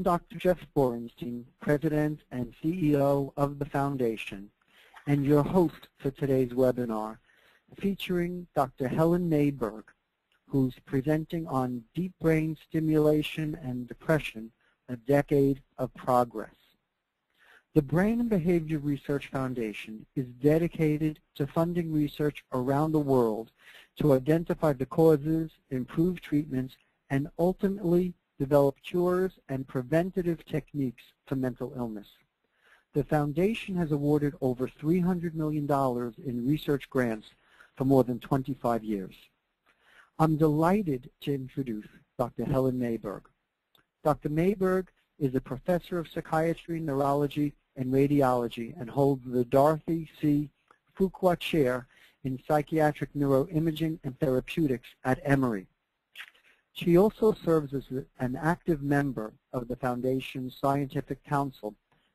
Dr. Jeff Borenstein, President and CEO of the Foundation, and your host for today's webinar, featuring Dr. Helen Mayberg, who's presenting on deep brain stimulation and depression, a decade of progress. The Brain and Behavior Research Foundation is dedicated to funding research around the world to identify the causes, improve treatments, and ultimately develop cures and preventative techniques for mental illness. The foundation has awarded over $300 million in research grants for more than 25 years. I'm delighted to introduce Dr. Helen Mayberg. Dr. Mayberg is a professor of psychiatry, neurology, and radiology, and holds the Dorothy C. Fuqua Chair in Psychiatric Neuroimaging and Therapeutics at Emory. She also serves as an active member of the Foundation's Scientific Council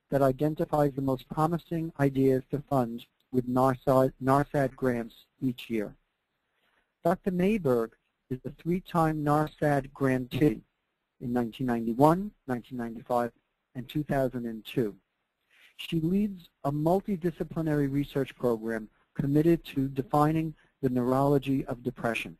that identifies the most promising ideas to fund with NARSAD grants each year. Dr. Mayberg is a three-time NARSAD grantee in 1991, 1995, and 2002. She leads a multidisciplinary research program committed to defining the neurology of depression.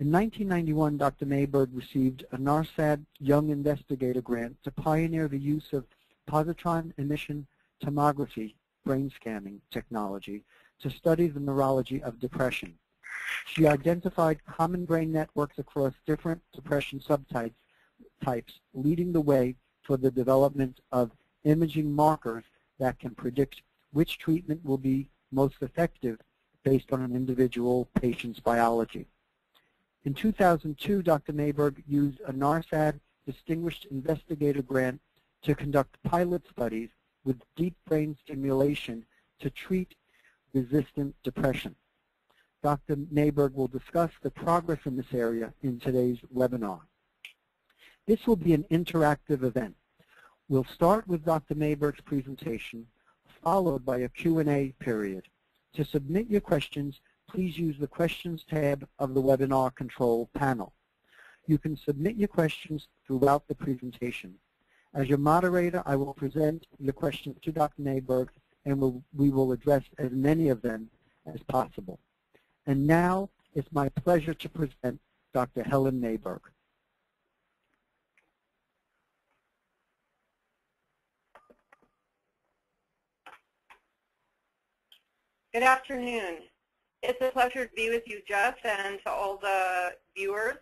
In 1991, Dr. Mayberg received a NARSAD Young Investigator Grant to pioneer the use of positron emission tomography brain scanning technology to study the neurology of depression. She identified common brain networks across different depression subtypes, leading the way for the development of imaging markers that can predict which treatment will be most effective based on an individual patient's biology. In 2002, Dr. Mayberg used a NARSAD Distinguished Investigator Grant to conduct pilot studies with deep brain stimulation to treat resistant depression. Dr. Mayberg will discuss the progress in this area in today's webinar. This will be an interactive event. We'll start with Dr. Mayberg's presentation, followed by a Q&A period. To submit your questions, please use the Questions tab of the webinar control panel. You can submit your questions throughout the presentation. As your moderator, I will present your questions to Dr. Mayberg, and we will address as many of them as possible. And now, it's my pleasure to present Dr. Helen Mayberg. Good afternoon. It's a pleasure to be with you, Jeff, and to all the viewers.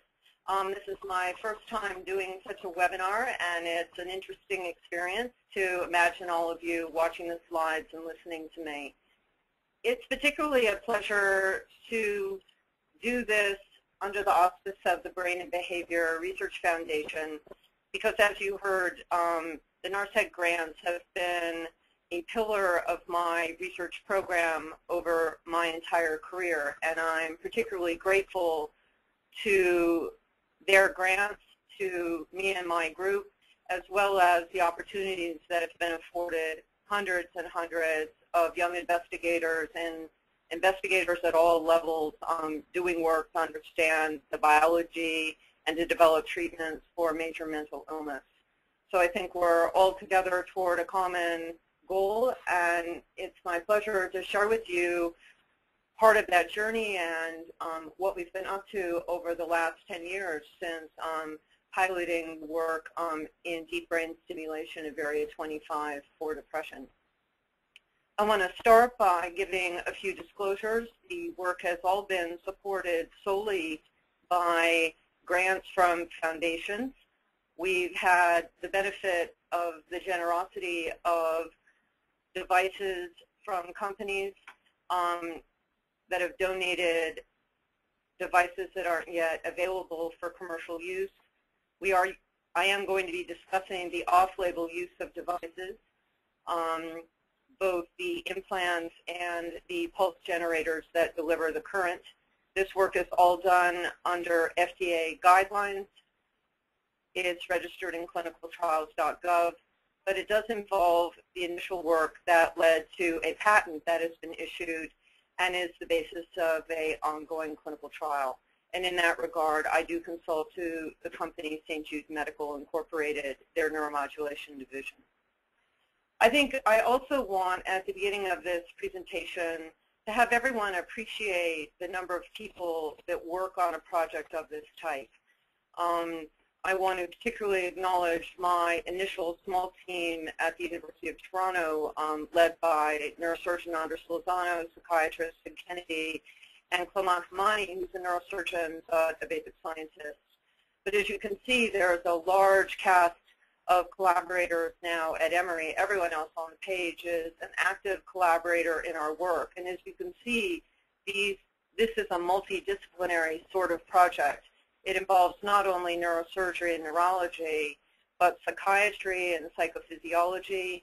This is my first time doing such a webinar, and it's an interesting experience to imagine all of you watching the slides and listening to me. It's particularly a pleasure to do this under the auspice of the Brain and Behavior Research Foundation because, as you heard, the NARSAD grants have been a pillar of my research program over my entire career, and I'm particularly grateful to their grants, to me and my group, as well as the opportunities that have been afforded hundreds and hundreds of young investigators and investigators at all levels doing work to understand the biology and to develop treatments for major mental illness. So I think we're all together toward a common goal, and it's my pleasure to share with you part of that journey and what we've been up to over the last 10 years since piloting work in deep brain stimulation of area 25 for depression. I want to start by giving a few disclosures. The work has all been supported solely by grants from foundations. We've had the benefit of the generosity of devices from companies that have donated devices that aren't yet available for commercial use. I am going to be discussing the off-label use of devices, both the implants and the pulse generators that deliver the current. This work is all done under FDA guidelines. It's registered in clinicaltrials.gov, but it does involve the initial work that led to a patent that has been issued and is the basis of an ongoing clinical trial. And in that regard, I do consult to the company St. Jude Medical Incorporated, their neuromodulation division. I think I also want, at the beginning of this presentation, to have everyone appreciate the number of people that work on a project of this type. I want to particularly acknowledge my initial small team at the University of Toronto, led by neurosurgeon Andres Lozano, psychiatrist Sid Kennedy, and Clement Hamani, who's a neurosurgeon, a basic scientist. But as you can see, there's a large cast of collaborators now at Emory. Everyone else on the page is an active collaborator in our work. And as you can see, this is a multidisciplinary sort of project. It involves not only neurosurgery and neurology, but psychiatry and psychophysiology,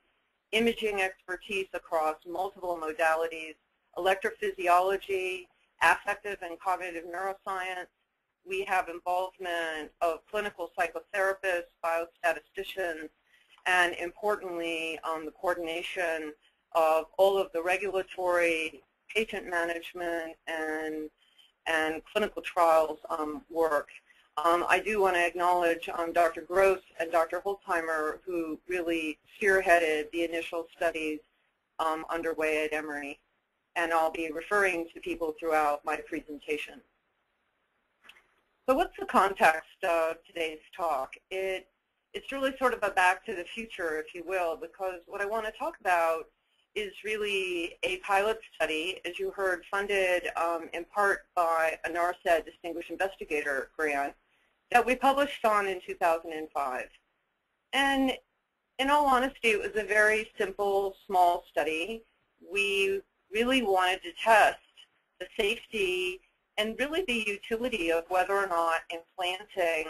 imaging expertise across multiple modalities, electrophysiology, affective and cognitive neuroscience. We have involvement of clinical psychotherapists, biostatisticians, and importantly, the coordination of all of the regulatory, patient management, and clinical trials work. I do want to acknowledge Dr. Gross and Dr. Holtzheimer, who really spearheaded the initial studies underway at Emory. And I'll be referring to people throughout my presentation. So what's the context of today's talk? It's really sort of a back to the future, if you will, because what I want to talk about is really a pilot study, as you heard, funded in part by a NARSAD Distinguished Investigator grant that we published on in 2005. And in all honesty, it was a very simple, small study. We really wanted to test the safety and really the utility of whether or not implanting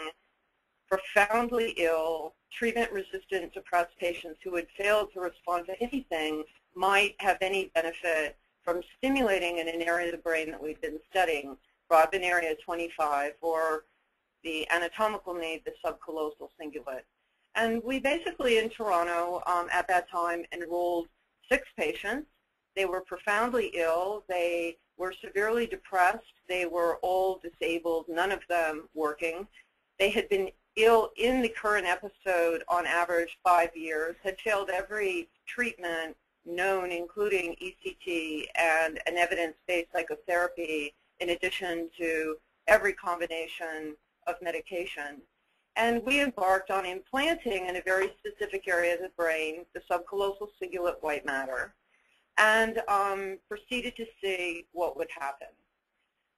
profoundly ill, treatment-resistant depressed patients who had failed to respond to anything might have any benefit from stimulating in an area of the brain that we've been studying, Brodmann area 25, or the anatomical need, the subcallosal cingulate. And we basically, in Toronto, at that time, enrolled 6 patients. They were profoundly ill. They were severely depressed. They were all disabled, none of them working. They had been ill in the current episode on average 5 years, had failed every treatment known, including ECT and an evidence-based psychotherapy, in addition to every combination of medication. And we embarked on implanting in a very specific area of the brain, the subcallosal cingulate white matter, and proceeded to see what would happen.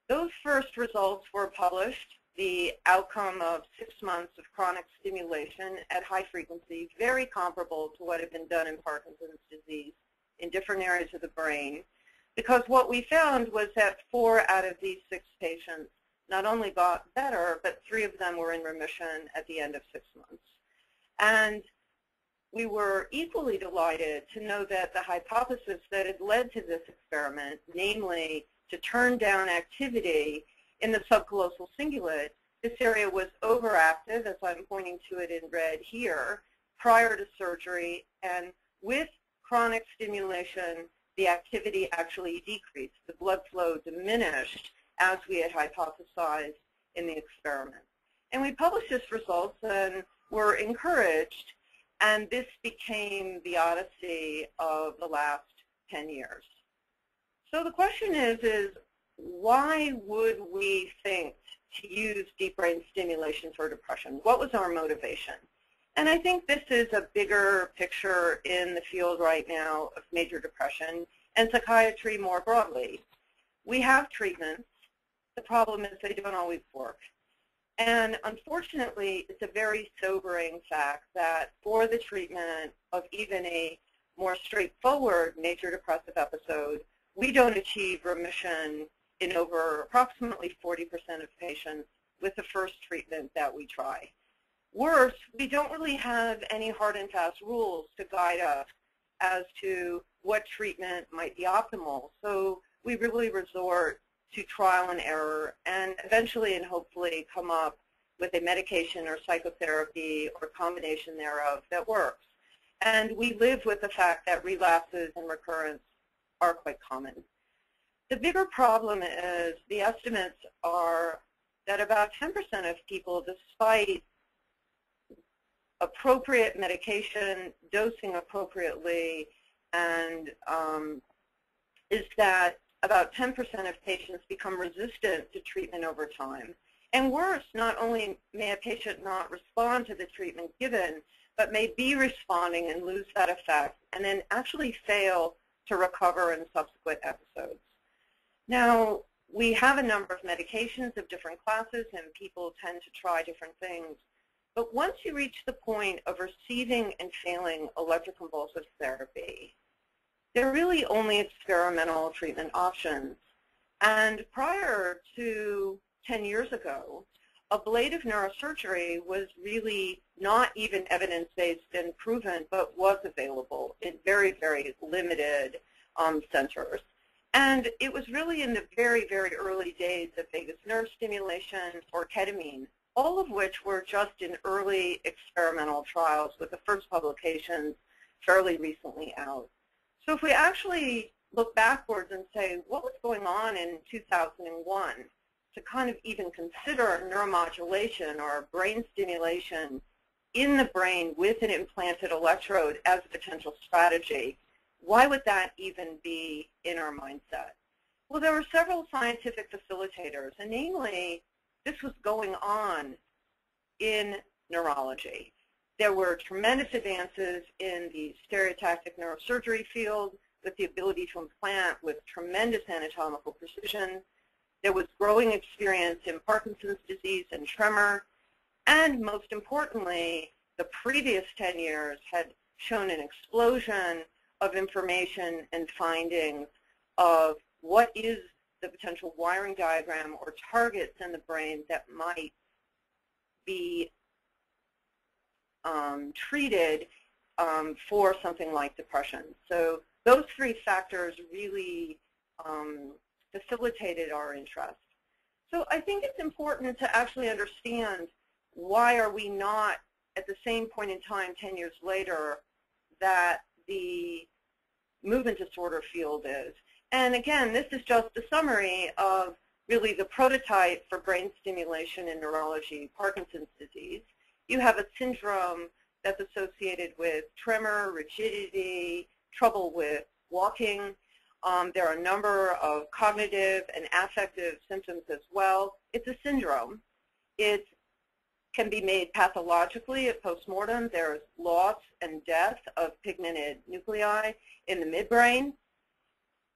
Those first results were published, the outcome of 6 months of chronic stimulation at high frequency, very comparable to what had been done in Parkinson's disease in different areas of the brain, because what we found was that 4 out of these 6 patients not only got better, but 3 of them were in remission at the end of 6 months. And we were equally delighted to know that the hypothesis that had led to this experiment, namely to turn down activity in the subcallosal cingulate, this area was overactive, as I'm pointing to it in red here, prior to surgery, and with chronic stimulation, the activity actually decreased. The blood flow diminished as we had hypothesized in the experiment. And we published these results and were encouraged, and this became the odyssey of the last 10 years. So the question is why would we think to use deep brain stimulation for depression? What was our motivation? And I think this is a bigger picture in the field right now of major depression and psychiatry more broadly. We have treatments. The problem is they don't always work. And unfortunately, it's a very sobering fact that for the treatment of even a more straightforward major depressive episode, we don't achieve remission in over approximately 40% of patients with the first treatment that we try. Worse, we don't really have any hard and fast rules to guide us as to what treatment might be optimal. So we really resort to trial and error, and eventually and hopefully come up with a medication or psychotherapy or combination thereof that works. And we live with the fact that relapses and recurrence are quite common. The bigger problem is the estimates are that about 10% of people, despite appropriate medication, dosing appropriately, and is that about 10% of patients become resistant to treatment over time. And worse, not only may a patient not respond to the treatment given, but may be responding and lose that effect, and then actually fail to recover in subsequent episodes. Now, we have a number of medications of different classes, and people tend to try different things. But once you reach the point of receiving and failing electroconvulsive therapy, they're really only experimental treatment options. And prior to 10 years ago, ablative neurosurgery was really not even evidence-based and proven, but was available in very, very limited centers. And it was really in the very, very early days of vagus nerve stimulation or ketamine, all of which were just in early experimental trials, with the first publications fairly recently out. So if we actually look backwards and say, what was going on in 2001 to kind of even consider neuromodulation or brain stimulation in the brain with an implanted electrode as a potential strategy, why would that even be in our mindset? Well, there were several scientific facilitators, and namely, this was going on in neurology. There were tremendous advances in the stereotactic neurosurgery field with the ability to implant with tremendous anatomical precision. There was growing experience in Parkinson's disease and tremor. And most importantly, the previous 10 years had shown an explosion of information and findings of what is the potential wiring diagram or targets in the brain that might be treated for something like depression. So those three factors really facilitated our interest. So I think it's important to actually understand why are we not at the same point in time 10 years later that the movement disorder field is. And again, this is just a summary of really the prototype for brain stimulation in neurology, Parkinson's disease. You have a syndrome that's associated with tremor, rigidity, trouble with walking. There are a number of cognitive and affective symptoms as well. It's a syndrome. It can be made pathologically at postmortem. There's loss and death of pigmented nuclei in the midbrain.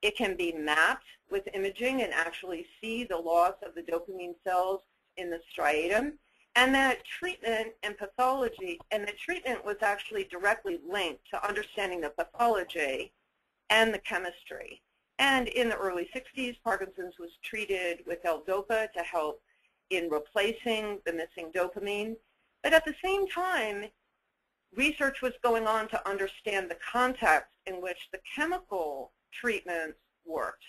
It can be mapped with imaging and actually see the loss of the dopamine cells in the striatum. And that treatment and pathology, and the treatment was actually directly linked to understanding the pathology and the chemistry. And in the early 60s, Parkinson's was treated with L-DOPA to help in replacing the missing dopamine. But at the same time, research was going on to understand the context in which the chemical treatments worked.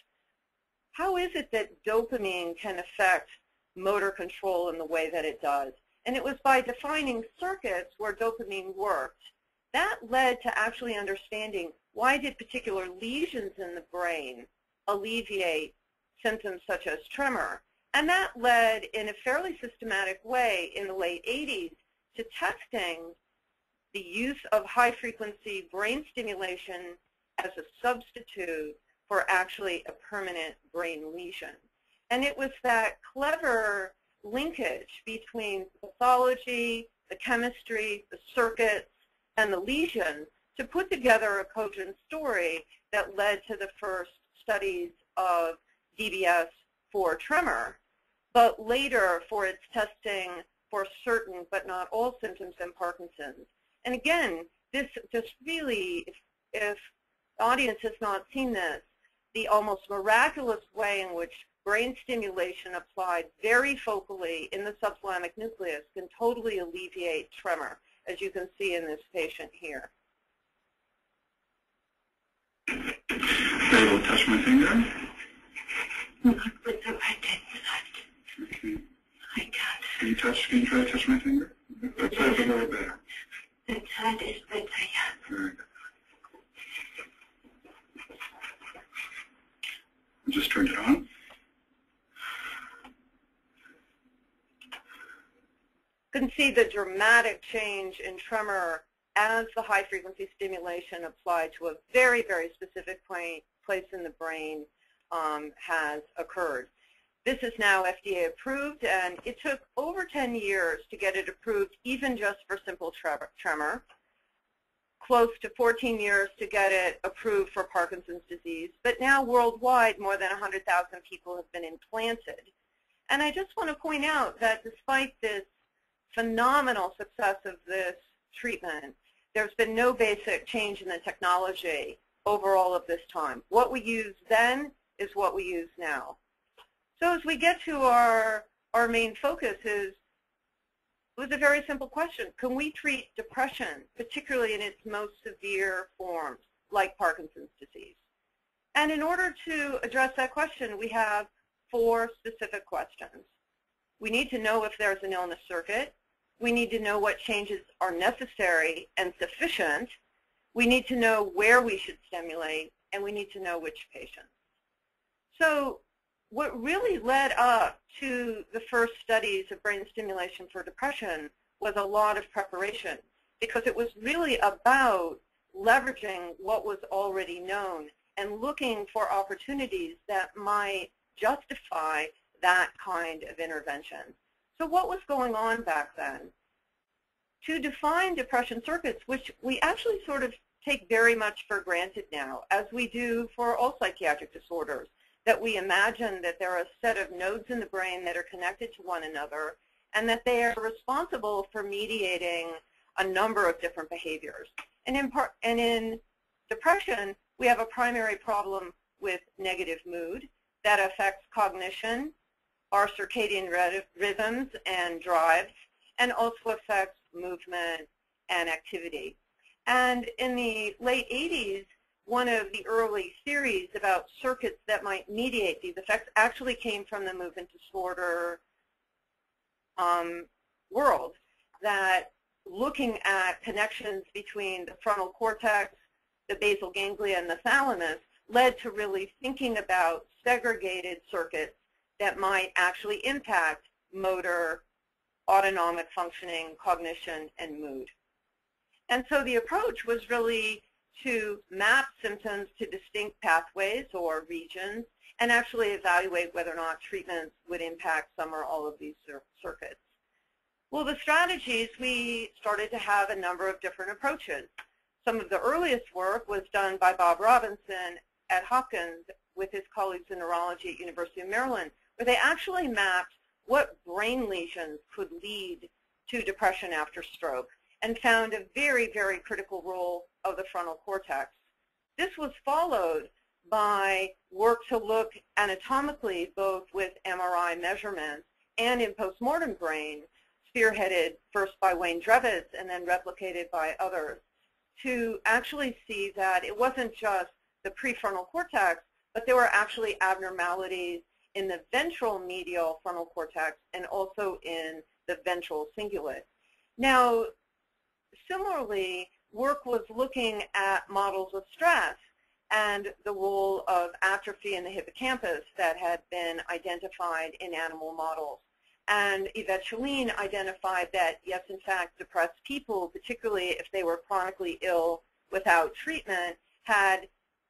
How is it that dopamine can affect motor control in the way that it does? And it was by defining circuits where dopamine worked. That led to actually understanding why did particular lesions in the brain alleviate symptoms such as tremor. And that led in a fairly systematic way in the late 80s to testing the use of high-frequency brain stimulation as a substitute for actually a permanent brain lesion. And it was that clever linkage between pathology, the chemistry, the circuits, and the lesion to put together a cogent story that led to the first studies of DBS for tremor, but later for its testing for certain but not all symptoms in Parkinson's. And again, this just really, if the audience has not seen this, the almost miraculous way in which brain stimulation applied very focally in the subthalamic nucleus can totally alleviate tremor, as you can see in this patient here. I will touch my finger. Not with the right hand. Okay. I can't. Can you try to touch my finger? Let's have a little better. The side is better, yeah. Good. Just turn it on. can see the dramatic change in tremor as the high-frequency stimulation applied to a very, very specific place in the brain has occurred. This is now FDA approved, and it took over 10 years to get it approved even just for simple tremor, close to 14 years to get it approved for Parkinson's disease, but now worldwide more than 100,000 people have been implanted. And I just want to point out that despite this phenomenal success of this treatment, there's been no basic change in the technology over all of this time. What we used then is what we use now. So as we get to our main focus, it was a very simple question. Can we treat depression, particularly in its most severe forms, like Parkinson's disease? And in order to address that question, we have four specific questions. We need to know if there's an illness circuit. We need to know what changes are necessary and sufficient. We need to know where we should stimulate, and we need to know which patients. So what really led up to the first studies of brain stimulation for depression was a lot of preparation, because it was really about leveraging what was already known and looking for opportunities that might justify that kind of intervention. So what was going on back then? To define depression circuits, which we actually sort of take very much for granted now, as we do for all psychiatric disorders, that we imagine that there are a set of nodes in the brain that are connected to one another and that they are responsible for mediating a number of different behaviors. And in depression, we have a primary problem with negative mood that affects cognition, our circadian rhythms and drives, and also affects movement and activity. And in the late 80s, one of the early theories about circuits that might mediate these effects actually came from the movement disorder world, that looking at connections between the frontal cortex, the basal ganglia, and the thalamus led to really thinking about segregated circuits that might actually impact motor, autonomic functioning, cognition, and mood. And so the approach was really to map symptoms to distinct pathways or regions and actually evaluate whether or not treatments would impact some or all of these circuits. Well, the strategies, we started to have a number of different approaches. Some of the earliest work was done by Bob Robinson at Hopkins with his colleagues in neurology at University of Maryland, where they actually mapped what brain lesions could lead to depression after stroke and found a very, very critical role of the frontal cortex. This was followed by work to look anatomically, both with MRI measurements and in postmortem brain, spearheaded first by Wayne Drevets and then replicated by others, to actually see that it wasn't just the prefrontal cortex, but there were actually abnormalities in the ventral medial frontal cortex and also in the ventral cingulate. Now, similarly, work was looking at models of stress and the role of atrophy in the hippocampus that had been identified in animal models. And Yvette Sheline identified that, yes, in fact, depressed people, particularly if they were chronically ill without treatment, had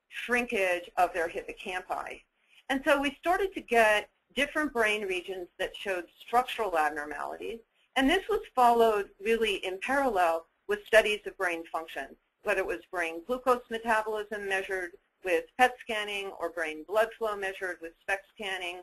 shrinkage of their hippocampi. And so we started to get different brain regions that showed structural abnormalities. And this was followed really in parallel with studies of brain function, whether it was brain glucose metabolism measured with PET scanning or brain blood flow measured with SPECT scanning,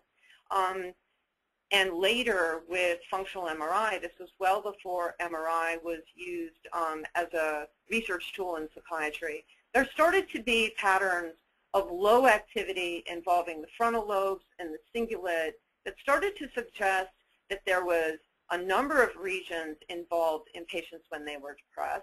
and later with functional MRI. This was well before MRI was used as a research tool in psychiatry. There started to be patterns of low activity involving the frontal lobes and the cingulate that started to suggest that there was a number of regions involved in patients when they were depressed.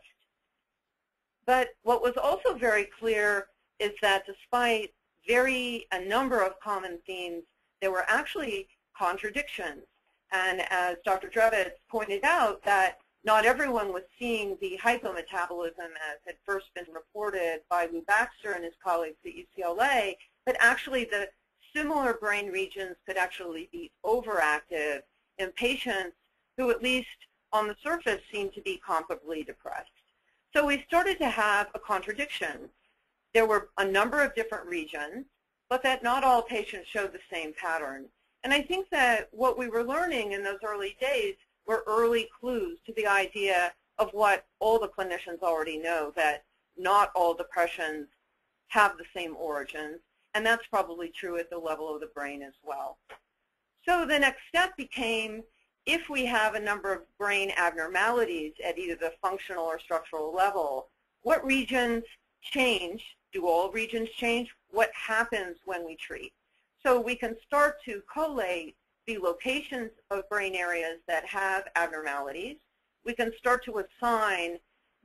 But what was also very clear is that despite a number of common themes, there were actually contradictions. And as Dr. Drevets pointed out, that not everyone was seeing the hypometabolism as had first been reported by Lou Baxter and his colleagues at UCLA, but actually the similar brain regions could actually be overactive in patients who at least on the surface seemed to be comparably depressed. So we started to have a contradiction. There were a number of different regions, but that not all patients showed the same pattern. And I think that what we were learning in those early days were early clues to the idea of what all the clinicians already know, that not all depressions have the same origins, and that's probably true at the level of the brain as well. So the next step became, if we have a number of brain abnormalities at either the functional or structural level, what regions change? Do all regions change? What happens when we treat? So we can start to collate the locations of brain areas that have abnormalities. We can start to assign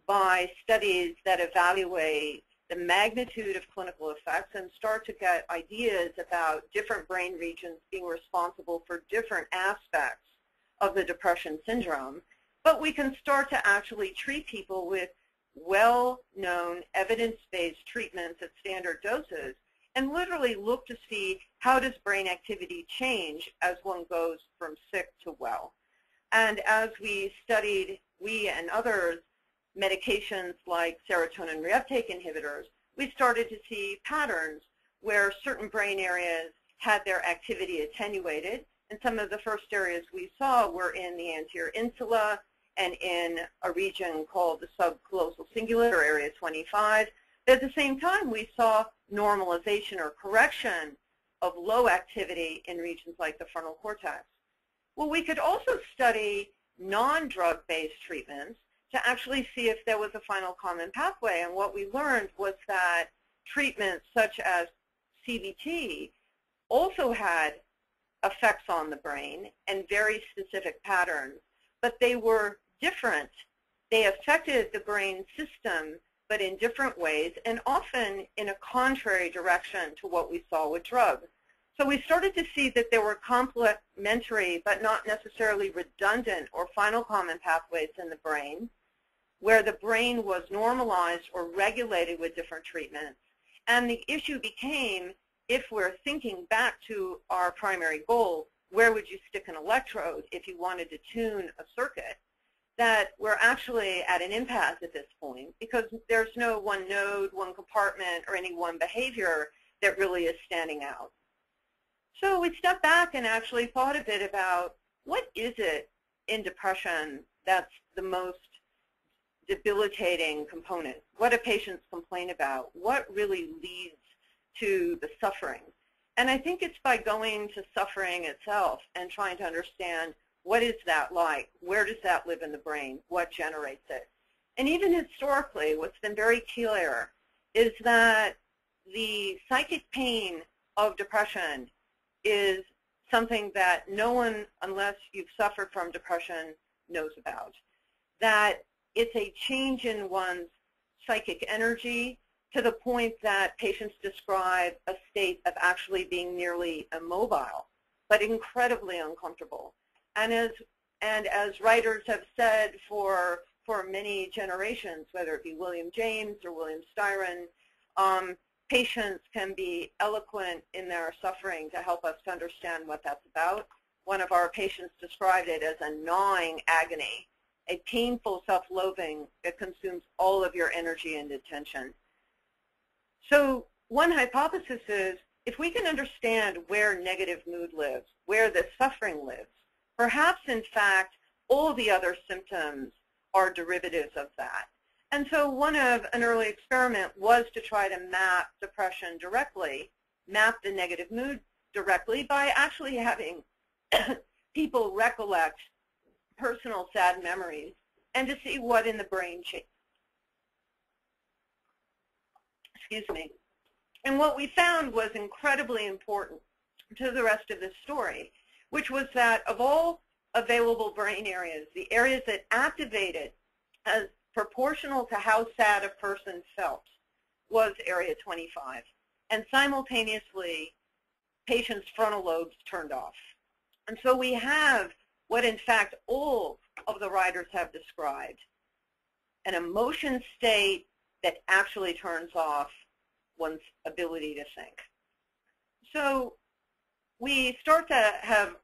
by studies that evaluate the magnitude of clinical effects and start to get ideas about different brain regions being responsible for different aspects of the depression syndrome. But we can start to actually treat people with well-known evidence-based treatments at standard doses and literally look to see how does brain activity change as one goes from sick to well. And as we studied, we and others, medications like serotonin reuptake inhibitors, we started to see patterns where certain brain areas had their activity attenuated, and some of the first areas we saw were in the anterior insula and in a region called the subclossal cingulate, or area 25. At the same time, we saw normalization or correction of low activity in regions like the frontal cortex. Well, we could also study non-drug-based treatments to actually see if there was a final common pathway. And what we learned was that treatments such as CBT also had effects on the brain and very specific patterns, but they were different. They affected the brain system, but in different ways, and often in a contrary direction to what we saw with drugs. So we started to see that there were complementary, but not necessarily redundant or final common pathways in the brain, where the brain was normalized or regulated with different treatments. And the issue became, if we're thinking back to our primary goal, where would you stick an electrode if you wanted to tune a circuit, that we're actually at an impasse at this point, because there's no one node, one compartment, or any one behavior that really is standing out. So we stepped back and actually thought a bit about what is it in depression that's the most debilitating component? What do patients complain about? What really leads to the suffering? And I think it's by going to suffering itself and trying to understand, what is that like? Where does that live in the brain? What generates it? And even historically, what's been very clear is that the psychic pain of depression is something that no one, unless you've suffered from depression, knows about. That it's a change in one's psychic energy to the point that patients describe a state of actually being nearly immobile, but incredibly uncomfortable. And as writers have said for many generations, whether it be William James or William Styron, patients can be eloquent in their suffering to help us to understand what that's about. One of our patients described it as a gnawing agony, a painful self-loathing that consumes all of your energy and attention. So one hypothesis is, if we can understand where negative mood lives, where the suffering lives, perhaps in fact all the other symptoms are derivatives of that. And so one of an early experiment was to try to map depression directly, map the negative mood directly by actually having people recollect personal sad memories and to see what in the brain changed. Excuse me. And what we found was incredibly important to the rest of this story, which was that of all available brain areas, the areas that activated as proportional to how sad a person felt was area 25. And simultaneously, patients' frontal lobes turned off. And so we have what, in fact, all of the writers have described, an emotion state that actually turns off one's ability to think. So we start to have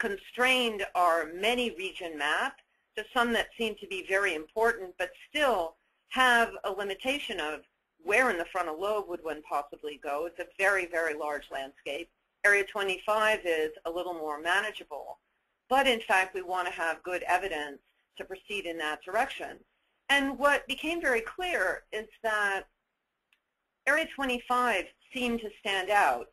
constrained our many region map to some that seem to be very important, but still have a limitation of where in the frontal lobe would one possibly go. It's a very, very large landscape. Area 25 is a little more manageable, but in fact we want to have good evidence to proceed in that direction. And what became very clear is that Area 25 seemed to stand out.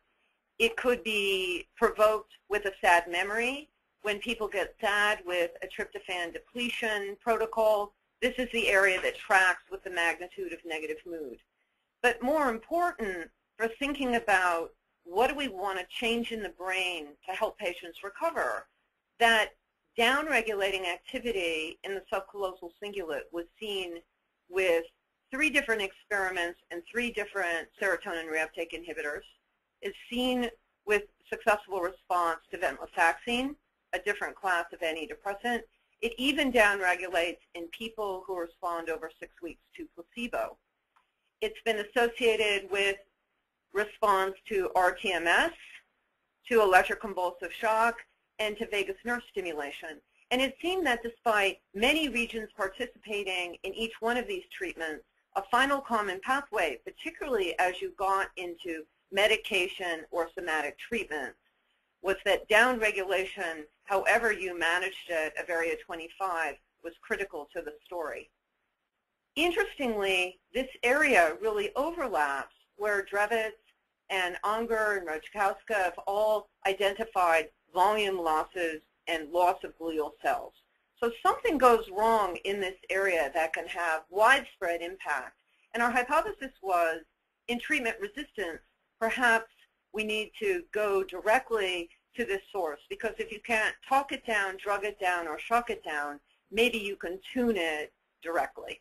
It could be provoked with a sad memory. When people get sad with a tryptophan depletion protocol, this is the area that tracks with the magnitude of negative mood. But more important, for thinking about what do we want to change in the brain to help patients recover, that down-regulating activity in the subcallosal cingulate was seen with 3 different experiments and 3 different serotonin reuptake inhibitors, is seen with successful response to venlafaxine, a different class of antidepressant. It even down-regulates in people who respond over 6 weeks to placebo. It's been associated with response to RTMS, to electroconvulsive shock, and to vagus nerve stimulation. And it seemed that despite many regions participating in each one of these treatments, a final common pathway, particularly as you got into medication or somatic treatment, was that down-regulation, however you managed it, of Area 25 was critical to the story. Interestingly, this area really overlaps where Drevets and Unger and Rochkowska have all identified volume losses and loss of glial cells. So something goes wrong in this area that can have widespread impact. And our hypothesis was, in treatment resistance, perhaps we need to go directly to this source, because if you can't talk it down, drug it down, or shock it down, maybe you can tune it directly.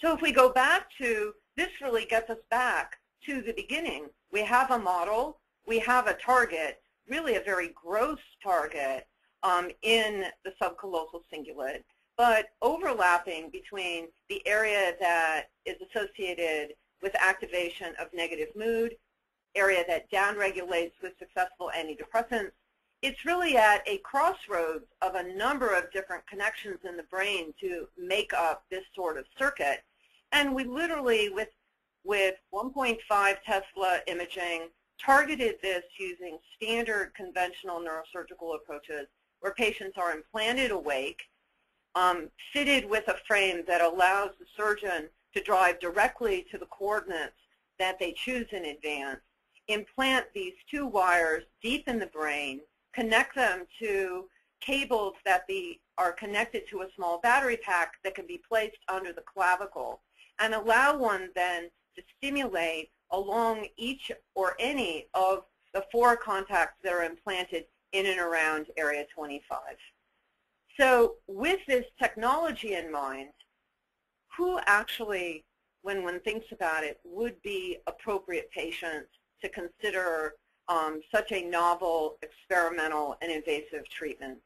So if we go back to, this really gets us back to the beginning. We have a model, we have a target, really a very gross target in the subcallosal cingulate, but overlapping between the area that is associated with activation of negative mood, area that downregulates with successful antidepressants. It's really at a crossroads of a number of different connections in the brain to make up this sort of circuit. And we literally, with 1.5 Tesla imaging, targeted this using standard conventional neurosurgical approaches where patients are implanted awake, fitted with a frame that allows the surgeon to drive directly to the coordinates that they choose in advance, implant these 2 wires deep in the brain, connect them to cables that are connected to a small battery pack that can be placed under the clavicle, and allow one then to stimulate along each or any of the 4 contacts that are implanted in and around Area 25. So with this technology in mind, who actually, when one thinks about it, would be appropriate patients to consider such a novel, experimental, and invasive treatment?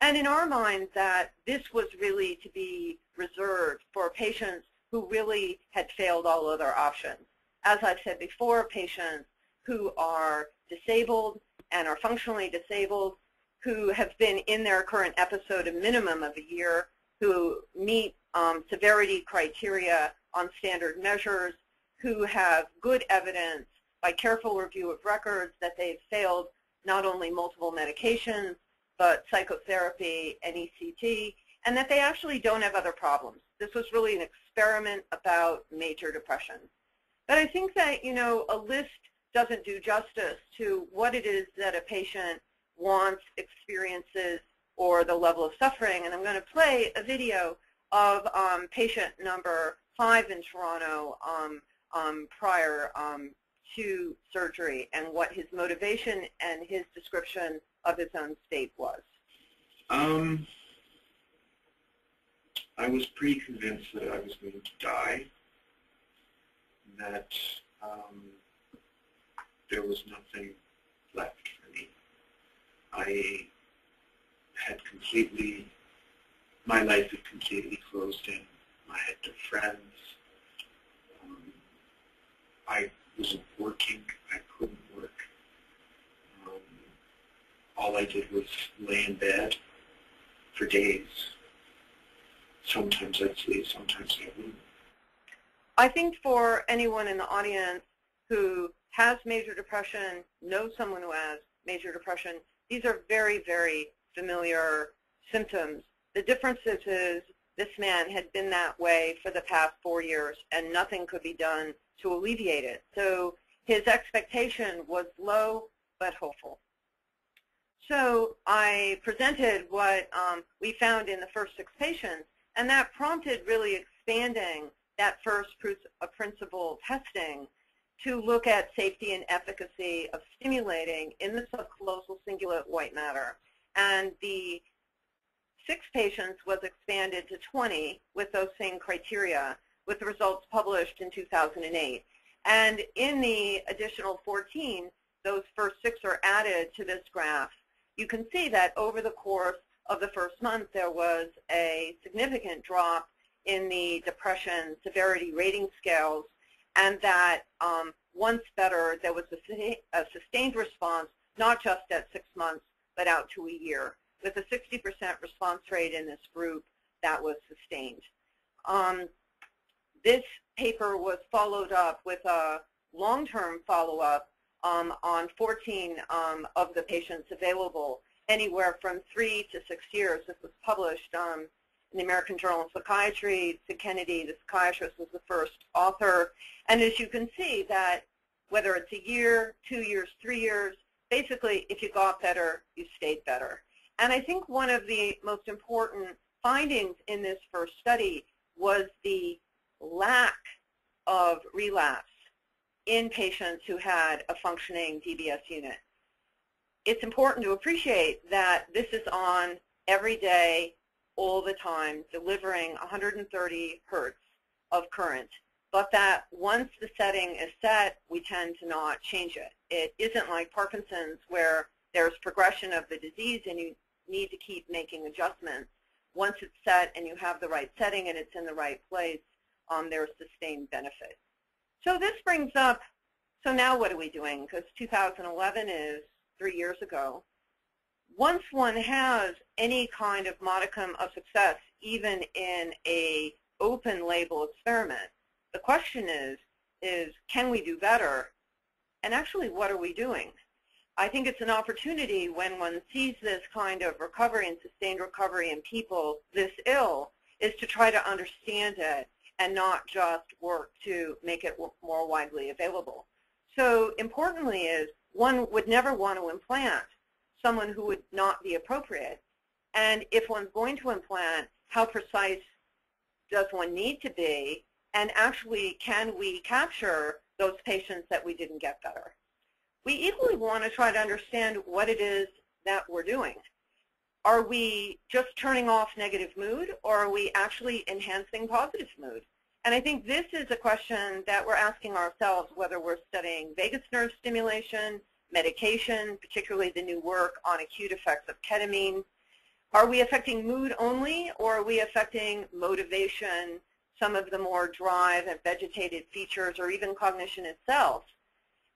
And in our mind, that this was really to be reserved for patients who really had failed all other options. As I've said before, patients who are disabled and are functionally disabled, who have been in their current episode a minimum of a year, who meet severity criteria on standard measures, who have good evidence by careful review of records that they've failed not only multiple medications, but psychotherapy and ECT, and that they actually don't have other problems. This was really an experiment about major depression. But I think that, you know, a list doesn't do justice to what it is that a patient wants, experiences, or the level of suffering. And I'm going to play a video of patient number 5 in Toronto prior to surgery and what his motivation and his description of his own state was. I was pretty convinced that I was going to die, that there was nothing left for me. I had completely, my life had completely closed in. I had no friends. I wasn't working. I couldn't work. All I did was lay in bed for days sometimes I see, sometimes I wouldn't. I think for anyone in the audience who has major depression, knows someone who has major depression, these are very, very familiar symptoms. The difference is this man had been that way for the past 4 years and nothing could be done to alleviate it. So his expectation was low but hopeful. So I presented what we found in the first 6 patients, and that prompted really expanding that first proof of principle testing to look at safety and efficacy of stimulating in the subcallosal cingulate white matter. And the 6 patients was expanded to 20 with those same criteria, with the results published in 2008. And in the additional 14, those first 6 are added to this graph. You can see that over the course of the first month, there was a significant drop in the depression severity rating scales, and that once better, there was a sustained response, not just at 6 months, but out to a year. With a 60% response rate in this group, that was sustained. This paper was followed up with a long-term follow-up on 14 of the patients available, anywhere from 3 to 6 years. This was published in the American Journal of Psychiatry. Sid Kennedy, the psychiatrist, was the first author. And as you can see, that whether it's a year, 2 years, 3 years, basically, if you got better, you stayed better. And I think one of the most important findings in this first study was the lack of relapse in patients who had a functioning DBS unit. It's important to appreciate that this is on every day, all the time, delivering 130 hertz of current, but that once the setting is set, we tend to not change it. It isn't like Parkinson's, where there's progression of the disease and you need to keep making adjustments. Once it's set and you have the right setting and it's in the right place, there's sustained benefit. So this brings up, so now what are we doing? Because 2011 is 3 years ago. Once one has any kind of modicum of success, even in an open label experiment, the question is can we do better? And actually, what are we doing? I think it's an opportunity when one sees this kind of recovery and sustained recovery in people this ill, is to try to understand it and not just work to make it more widely available. So importantly is one would never want to implant someone who would not be appropriate. And if one's going to implant, how precise does one need to be? And actually, can we capture those patients that we didn't get better? We equally want to try to understand what it is that we're doing. Are we just turning off negative mood, or are we actually enhancing positive mood? And I think this is a question that we're asking ourselves, whether we're studying vagus nerve stimulation, medication, particularly the new work on acute effects of ketamine. Are we affecting mood only, or are we affecting motivation, some of the more drive and vegetated features, or even cognition itself?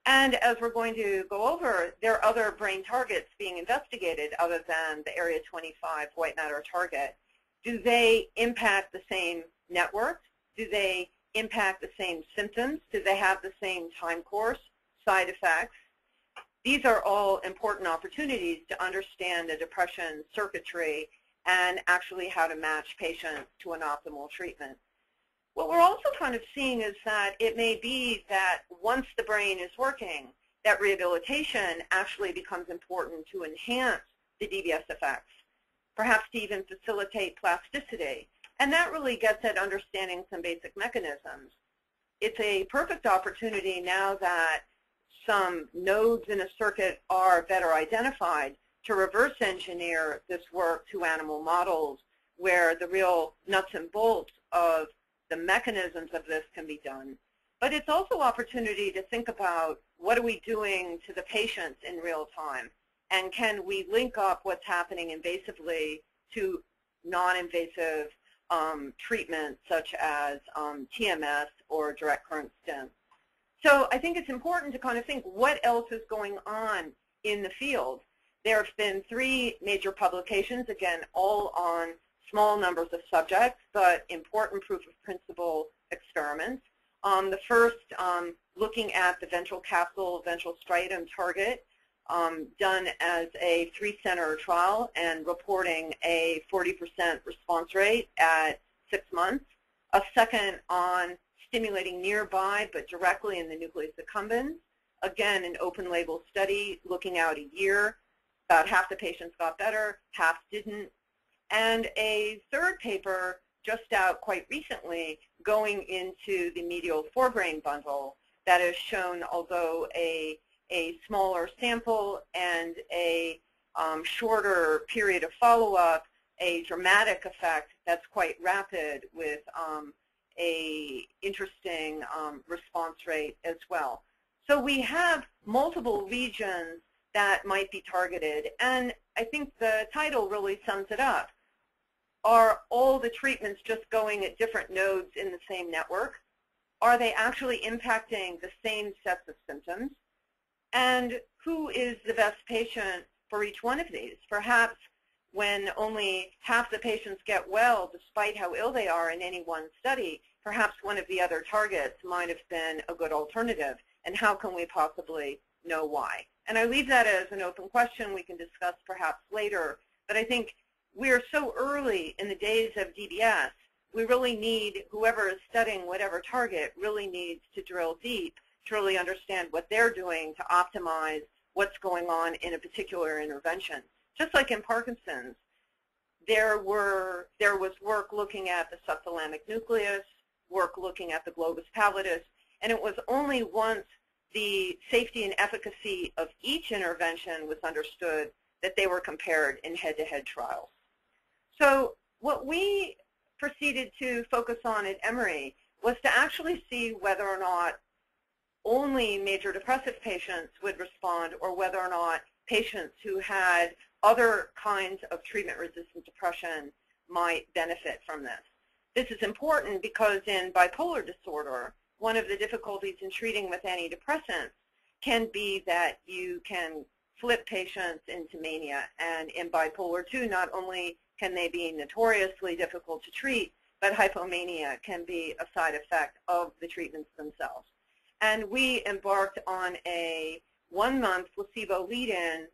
And as we're going to go over, there are other brain targets being investigated other than the Area 25 white matter target. Do they impact the same network? Do they impact the same symptoms? Do they have the same time course, side effects? These are all important opportunities to understand the depression circuitry and actually how to match patients to an optimal treatment. What we're also kind of seeing is that it may be that once the brain is working, that rehabilitation actually becomes important to enhance the DBS effects, perhaps to even facilitate plasticity. And that really gets at understanding some basic mechanisms. It's a perfect opportunity now that some nodes in a circuit are better identified to reverse engineer this work to animal models where the real nuts and bolts of the mechanisms of this can be done. But it's also opportunity to think about what are we doing to the patients in real time, and can we link up what's happening invasively to non-invasive treatments such as TMS or direct current stim. So I think it's important to kind of think what else is going on in the field. There have been 3 major publications, again, all on small numbers of subjects, but important proof of principle experiments. The first, looking at the ventral capsule, ventral striatum target, done as a 3-center trial and reporting a 40% response rate at 6 months. A second on stimulating nearby but directly in the nucleus accumbens. Again, an open-label study looking out a year. About half the patients got better, half didn't. And a third paper just out quite recently going into the medial forebrain bundle that has shown, although a smaller sample and a shorter period of follow-up, a dramatic effect that's quite rapid with a interesting response rate as well. So we have multiple regions that might be targeted, and I think the title really sums it up. Are all the treatments just going at different nodes in the same network? Are they actually impacting the same sets of symptoms? And who is the best patient for each one of these? Perhaps when only half the patients get well, despite how ill they are in any one study, perhaps one of the other targets might have been a good alternative. And how can we possibly know why? And I leave that as an open question we can discuss perhaps later. But I think we are so early in the days of DBS, we really need, whoever is studying whatever target, really needs to drill deep to really understand what they're doing to optimize what's going on in a particular intervention. Just like in Parkinson's, there was work looking at the subthalamic nucleus, work looking at the globus pallidus, and it was only once the safety and efficacy of each intervention was understood that they were compared in head-to-head trials. So what we proceeded to focus on at Emory was to actually see whether or not only major depressive patients would respond or whether or not patients who had other kinds of treatment-resistant depression might benefit from this. This is important because in bipolar disorder, one of the difficulties in treating with antidepressants can be that you can flip patients into mania. And in bipolar II, not only can they be notoriously difficult to treat, but hypomania can be a side effect of the treatments themselves. And we embarked on a 1-month placebo lead-in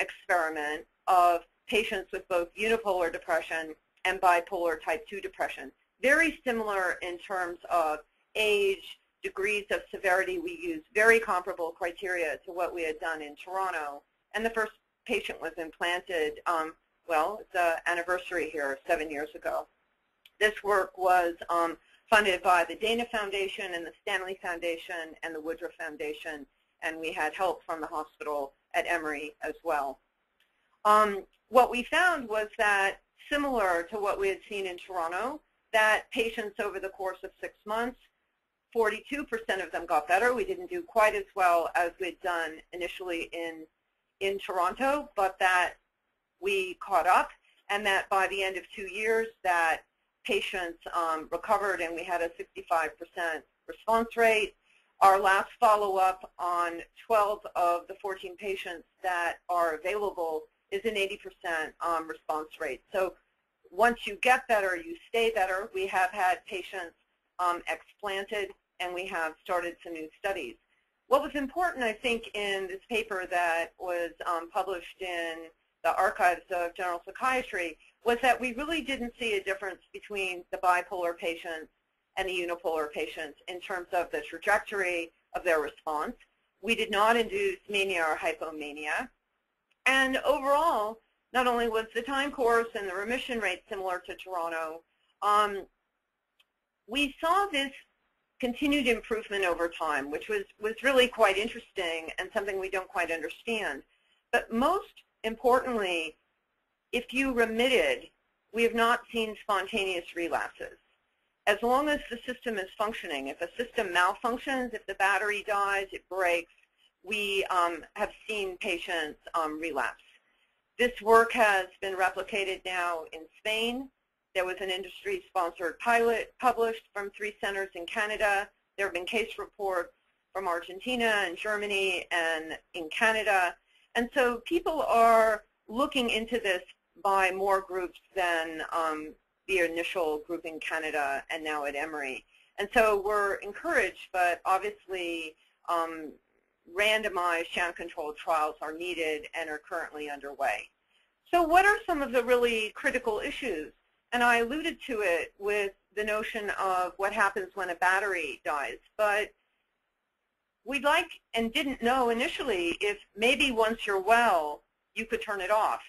experiment of patients with both unipolar depression and bipolar type 2 depression. Very similar in terms of age, degrees of severity. We used very comparable criteria to what we had done in Toronto. And the first patient was implanted, well, it's an anniversary here, 7 years ago. This work was funded by the Dana Foundation and the Stanley Foundation and the Woodruff Foundation, and we had help from the hospital at Emory as well. What we found was that, similar to what we had seen in Toronto, that patients over the course of 6 months, 42% of them got better. We didn't do quite as well as we'd done initially in Toronto, but that we caught up, and that by the end of 2 years that patients recovered, and we had a 65% response rate. Our last follow-up on 12 of the 14 patients that are available is an 80% response rate. So once you get better, you stay better. We have had patients explanted, and we have started some new studies. What was important, I think, in this paper that was published in the Archives of General Psychiatry was that we really didn't see a difference between the bipolar patients and the unipolar patients in terms of the trajectory of their response. We did not induce mania or hypomania. And overall, not only was the time course and the remission rate similar to Toronto, we saw this continued improvement over time, which was really quite interesting and something we don't quite understand. But most importantly, if you remitted, we have not seen spontaneous relapses. As long as the system is functioning, if a system malfunctions, if the battery dies, it breaks, we have seen patients relapse. This work has been replicated now in Spain. There was an industry-sponsored pilot published from 3 centers in Canada. There have been case reports from Argentina and Germany and in Canada. And so people are looking into this by more groups than the initial group in Canada and now at Emory. And so we're encouraged, but obviously randomized sham-controlled trials are needed and are currently underway. So what are some of the really critical issues? And I alluded to it with the notion of what happens when a battery dies. But we'd like and didn't know initially if maybe once you're well, you could turn it off.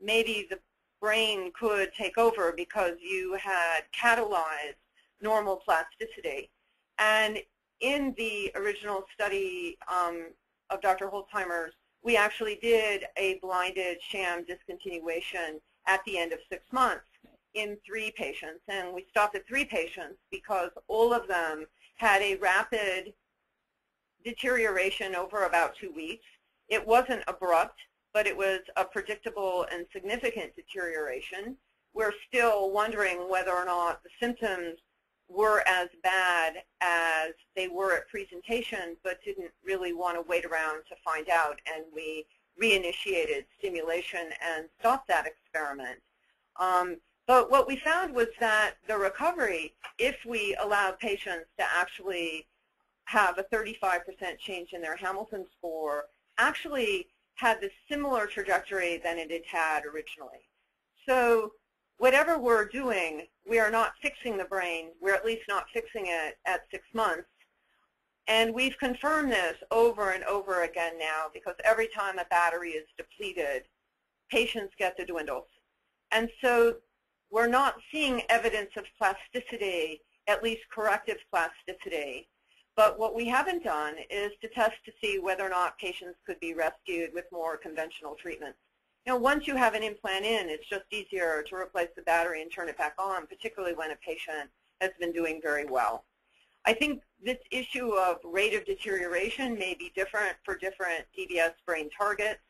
Maybe the brain could take over because you had catalyzed normal plasticity. And in the original study of Dr. Holtzheimer's, we actually did a blinded sham discontinuation at the end of 6 months in 3 patients. And we stopped at 3 patients because all of them had a rapid deterioration over about 2 weeks. It wasn't abrupt, but it was a predictable and significant deterioration. We're still wondering whether or not the symptoms were as bad as they were at presentation, but didn't really want to wait around to find out, and we reinitiated stimulation and stopped that experiment. But what we found was that the recovery, if we allowed patients to actually have a 35% change in their Hamilton score, actually had the similar trajectory than it had originally. So whatever we're doing, we are not fixing the brain. We're at least not fixing it at 6 months. And we've confirmed this over and over again now, because every time a battery is depleted, patients get the dwindles. And so we're not seeing evidence of plasticity, at least corrective plasticity. But what we haven't done is to test to see whether or not patients could be rescued with more conventional treatments. Now, once you have an implant in, it's just easier to replace the battery and turn it back on, particularly when a patient has been doing very well. I think this issue of rate of deterioration may be different for different DBS brain targets,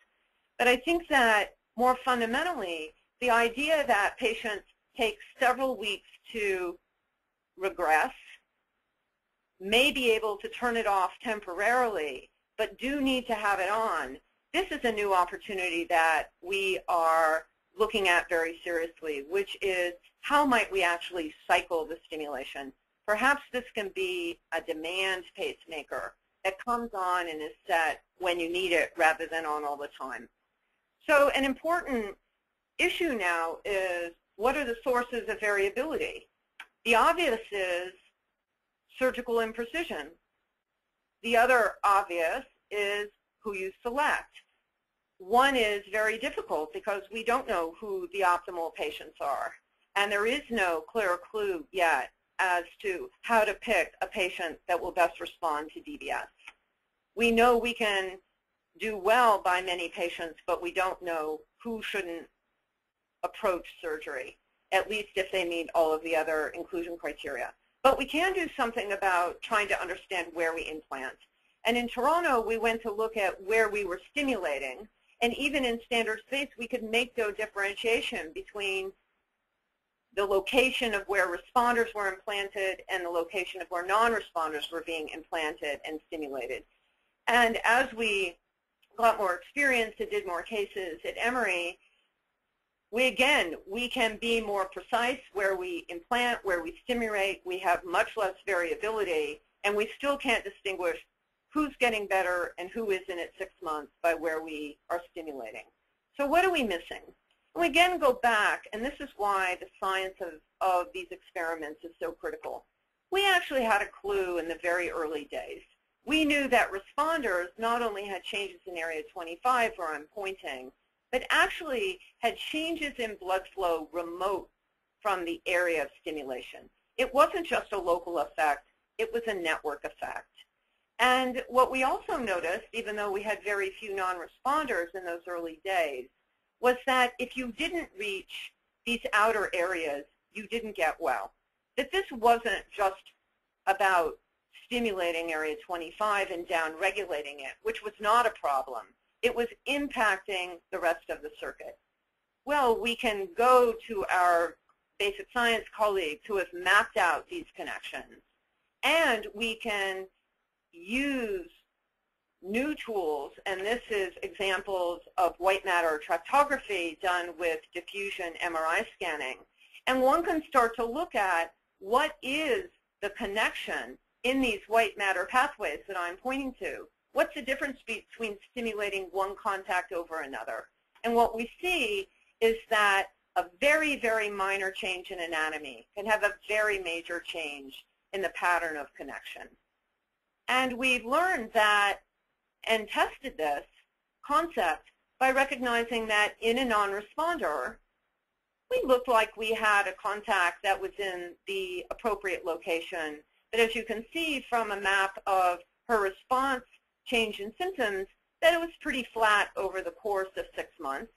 but I think that more fundamentally, the idea that patients take several weeks to regress, may be able to turn it off temporarily, but do need to have it on, this is a new opportunity that we are looking at very seriously, which is how might we actually cycle the stimulation? Perhaps this can be a demand pacemaker that comes on and is set when you need it rather than on all the time. So an important issue now is what are the sources of variability? The obvious is surgical imprecision. The other obvious is who you select. One is very difficult because we don't know who the optimal patients are, and there is no clear clue yet as to how to pick a patient that will best respond to DBS. We know we can do well by many patients, but we don't know who shouldn't approach surgery, at least if they meet all of the other inclusion criteria. But we can do something about trying to understand where we implant. And in Toronto, we went to look at where we were stimulating. And even in standard space, we could make no differentiation between the location of where responders were implanted and the location of where non-responders were being implanted and stimulated. And as we got more experience and did more cases at Emory, we can be more precise where we implant, where we stimulate. We have much less variability, and we still can't distinguish who's getting better and who isn't at 6 months by where we are stimulating. So what are we missing? And we again go back, and this is why the science of these experiments is so critical. We actually had a clue in the very early days. We knew that responders not only had changes in area 25, where I'm pointing, but actually had changes in blood flow remote from the area of stimulation. It wasn't just a local effect, it was a network effect. And what we also noticed, even though we had very few non-responders in those early days, was that if you didn't reach these outer areas, you didn't get well. That this wasn't just about stimulating area 25 and down-regulating it, which was not a problem. It was impacting the rest of the circuit. Well, we can go to our basic science colleagues who have mapped out these connections, and we can use new tools, and this is examples of white matter tractography done with diffusion MRI scanning. And one can start to look at what is the connection in these white matter pathways that I'm pointing to. What's the difference between stimulating one contact over another? And what we see is that a very, very minor change in anatomy can have a very major change in the pattern of connection. And we've learned that and tested this concept by recognizing that in a non-responder, we looked like we had a contact that was in the appropriate location. But as you can see from a map of her response change in symptoms, that it was pretty flat over the course of 6 months.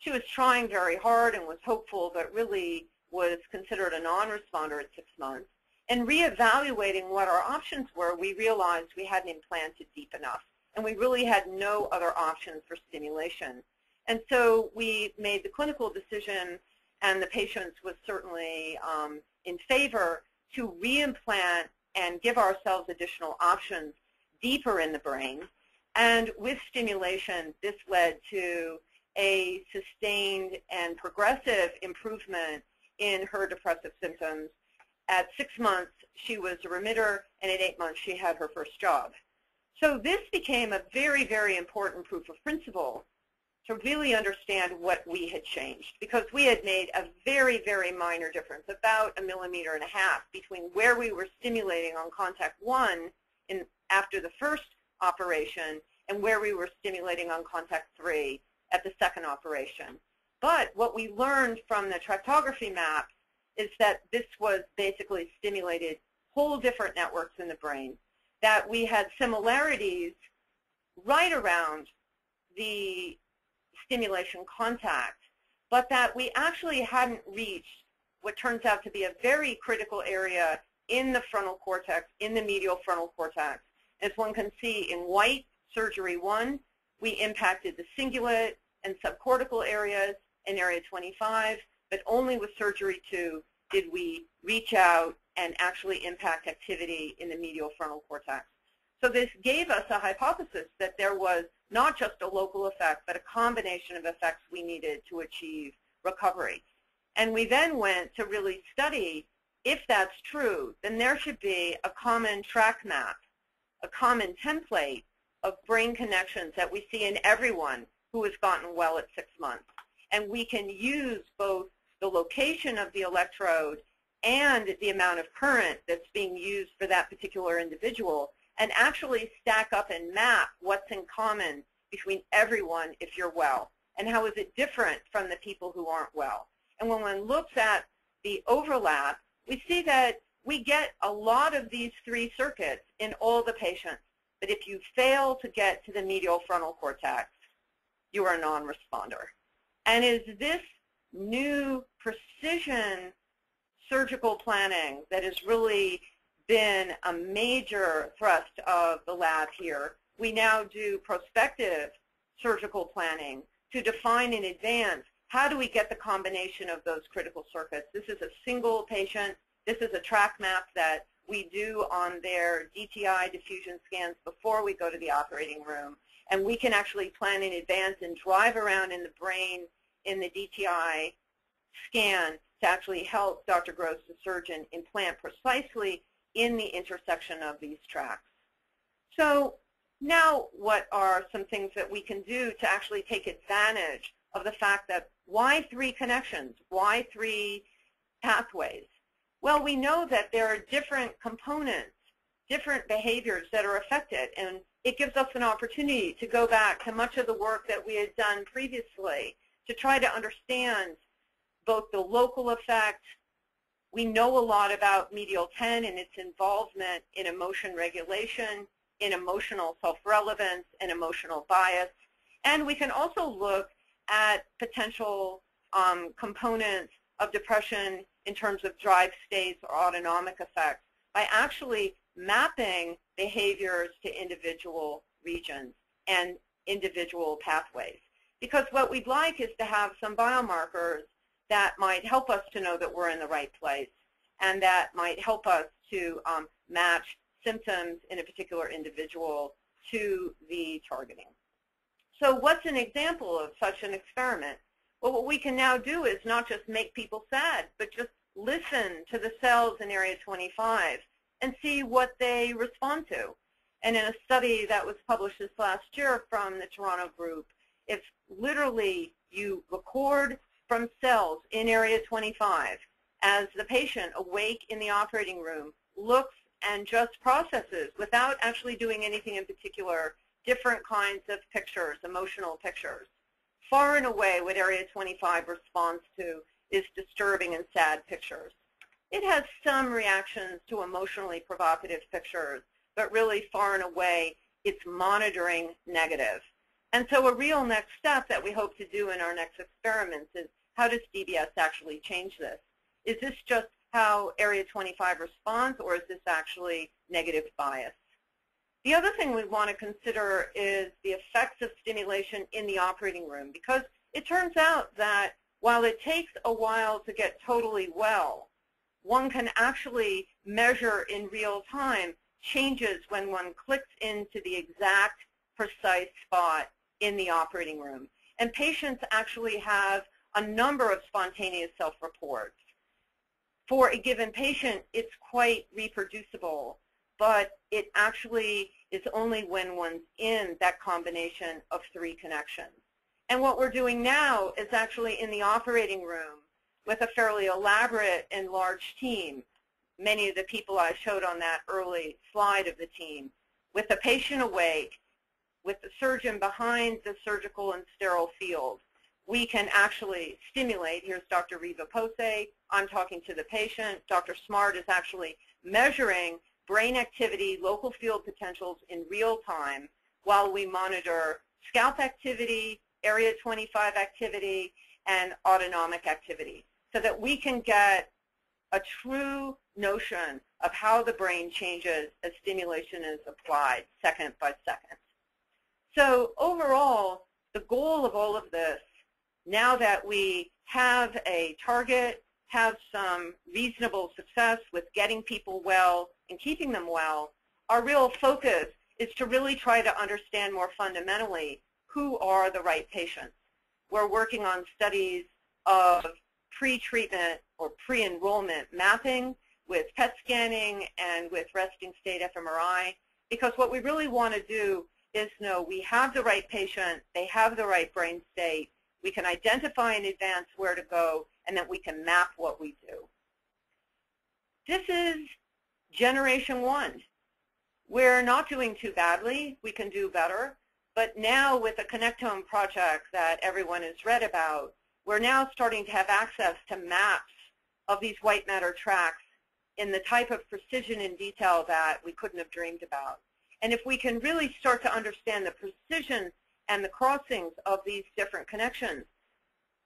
She was trying very hard and was hopeful, but really was considered a non-responder at 6 months. And reevaluating what our options were, we realized we hadn't implanted deep enough, and we really had no other options for stimulation. And so we made the clinical decision, and the patient was certainly in favor, to reimplant and give ourselves additional options deeper in the brain. And with stimulation, this led to a sustained and progressive improvement in her depressive symptoms. At 6 months, she was a remitter, and at 8 months, she had her first job. So this became a very, very important proof of principle to really understand what we had changed, because we had made a very, very minor difference, about 1.5 millimeters, between where we were stimulating on contact one after the first operation and where we were stimulating on contact three at the second operation. But what we learned from the tractography map is that this was basically stimulated whole different networks in the brain, that we had similarities right around the stimulation contact, but that we actually hadn't reached what turns out to be a very critical area in the frontal cortex, in the medial frontal cortex. As one can see in white, surgery 1, we impacted the cingulate and subcortical areas in area 25, but only with surgery 2 did we reach out and actually impact activity in the medial frontal cortex. So this gave us a hypothesis that there was not just a local effect, but a combination of effects we needed to achieve recovery. And we then went to really study, if that's true, then there should be a common track map, a common template of brain connections that we see in everyone who has gotten well at 6 months. And we can use both the location of the electrode and the amount of current that's being used for that particular individual, and actually stack up and map what's in common between everyone if you're well, and how is it different from the people who aren't well. And when one looks at the overlap, we see that we get a lot of these three circuits in all the patients. But if you fail to get to the medial frontal cortex, you are a non-responder. And is this new precision surgical planning that has really been a major thrust of the lab here. We now do prospective surgical planning to define in advance, how do we get the combination of those critical circuits? This is a single patient. This is a track map that we do on their DTI diffusion scans before we go to the operating room. And we can actually plan in advance and drive around in the brain in the DTI scan to actually help Dr. Gross, the surgeon, implant precisely in the intersection of these tracks. So now what are some things that we can do to actually take advantage of the fact that why three connections? Why three pathways? Well, we know that there are different components, different behaviors that are affected, and it gives us an opportunity to go back to much of the work that we had done previously to try to understand both the local effect. We know a lot about medial 10 and its involvement in emotion regulation, in emotional self-relevance, and emotional bias. And we can also look at potential components of depression in terms of drive states or autonomic effects by actually mapping behaviors to individual regions and individual pathways. Because what we'd like is to have some biomarkers that might help us to know that we're in the right place, and that might help us to match symptoms in a particular individual to the targeting. So what's an example of such an experiment? Well, what we can now do is not just make people sad, but just listen to the cells in area 25 and see what they respond to. And in a study that was published this last year from the Toronto group, it's literally you record from cells in area 25 as the patient awake in the operating room looks and just processes without actually doing anything in particular, different kinds of pictures, emotional pictures. Far and away what area 25 responds to is disturbing and sad pictures. It has some reactions to emotionally provocative pictures, but really far and away it's monitoring negative. And so a real next step that we hope to do in our next experiments is, how does DBS actually change this? Is this just how area 25 responds, or is this actually negative bias? The other thing we want to consider is the effects of stimulation in the operating room, because it turns out that while it takes a while to get totally well, one can actually measure in real time changes when one clicks into the exact precise spot in the operating room. And patients actually have a number of spontaneous self-reports. For a given patient, it's quite reproducible, but it actually is only when one's in that combination of three connections. And what we're doing now is actually in the operating room with a fairly elaborate and large team. Many of the people I showed on that early slide of the team, with the patient awake, with the surgeon behind the surgical and sterile field, we can actually stimulate. Here's Dr. Riva Pose. I'm talking to the patient. Dr. Smart is actually measuring brain activity, local field potentials in real time while we monitor scalp activity, area 25 activity, and autonomic activity, so that we can get a true notion of how the brain changes as stimulation is applied second by second. So overall, the goal of all of this, now that we have a target, have some reasonable success with getting people well and keeping them well, our real focus is to really try to understand more fundamentally who are the right patients. We're working on studies of pre-treatment or pre-enrollment mapping with PET scanning and with resting state fMRI, because what we really want to do is know we have the right patient, they have the right brain state, we can identify in advance where to go, and then we can map what we do. This is generation one. We're not doing too badly, we can do better, but now with the Connectome project that everyone has read about, we're now starting to have access to maps of these white matter tracks in the type of precision and detail that we couldn't have dreamed about. And if we can really start to understand the precision and the crossings of these different connections,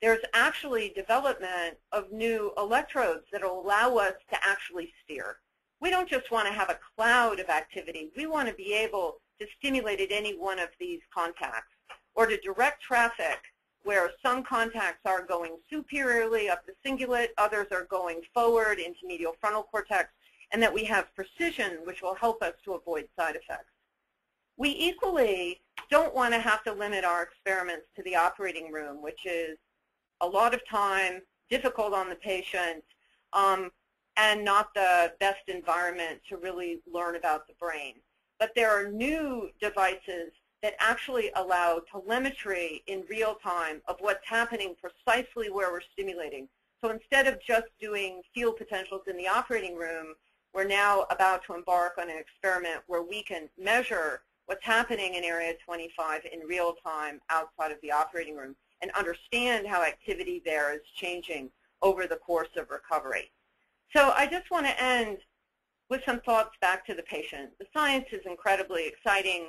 there's actually development of new electrodes that will allow us to actually steer. We don't just want to have a cloud of activity. We want to be able to stimulate at any one of these contacts, or to direct traffic where some contacts are going superiorly up the cingulate, others are going forward into medial frontal cortex, and that we have precision, which will help us to avoid side effects. We equally don't want to have to limit our experiments to the operating room, which is a lot of time, difficult on the patient, and not the best environment to really learn about the brain. But there are new devices that actually allow telemetry in real time of what's happening precisely where we're stimulating. So instead of just doing field potentials in the operating room, we're now about to embark on an experiment where we can measure what's happening in area 25 in real time outside of the operating room and understand how activity there is changing over the course of recovery. So I just want to end with some thoughts back to the patient. The science is incredibly exciting.